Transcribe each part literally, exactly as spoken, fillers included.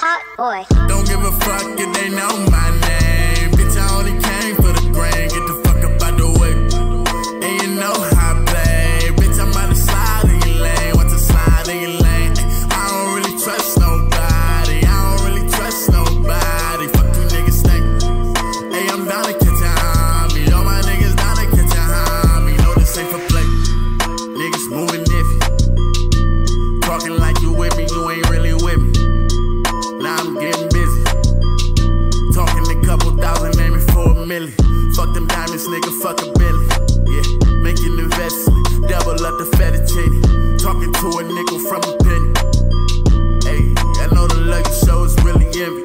hot boy. Don't give a fuck if they know my name. Bitch, I only came for the grain. Get the fuck up out the way. And you know how I play. Bitch, I'm about to slide in your lane. Watch a slide in your lane. I don't really trust nobody. I don't really trust nobody. Fuck you niggas, stink. Hey, I'm down to catch a homie. All my niggas down to catch a homie. Know this ain't for play. Niggas moving iffy. Talking like you with me, you ain't really with me. Now I'm getting busy. Talking a couple thousand, aiming for a million. Fuck them diamonds, nigga, fuck a billion. Yeah, make an investment, double up the fettuccine. Talking to a nickel from a penny. Hey, I know the love you show is really envy.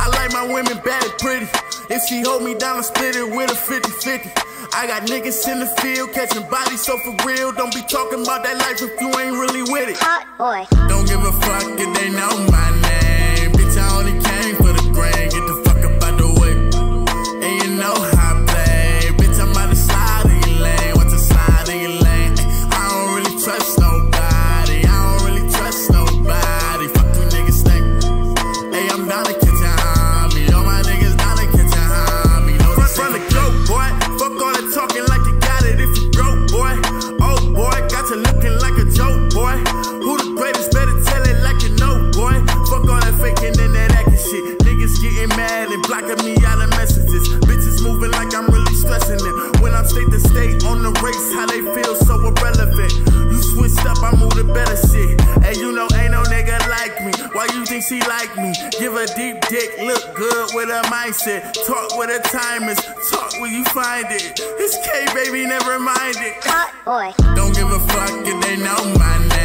I like my women bad and pretty. If she hold me down, I split it with a fifty fifty. I got niggas in the field catching bodies, so for real, don't be talking about that life if you ain't really with it. Hot boy. Don't give a fuck if they know my name. Bitch, I only came for the grain. Get the fuck up out the way. And you know how I play. Bitch, I'm about to slide in your lane. Watch a slide in your lane. I don't really trust nobody. I don't really trust nobody. Fuck you niggas, stink. Hey, I'm down to catch a homie. All my niggas down to catch a homie. No, that's from the go, boy. Fuck all that talking like you got it if you broke, boy. Oh, boy, got you looking like a joke, boy. Who the greatest? Better tell it like you know, boy. Fuck all that faking and that acting shit. Niggas getting mad and blocking me out of messages. Bitches moving like I'm really stressing it. When I'm state to state on the race, how they feel so irrelevant. You switched up, I move to better shit. And you know ain't no nigga like me. Why you think she like me? Give a deep dick, look good with her mindset. Talk with her time is, talk where you find it. It's K, baby, never mind it. Hot boy. Don't give a fuck if they know my name.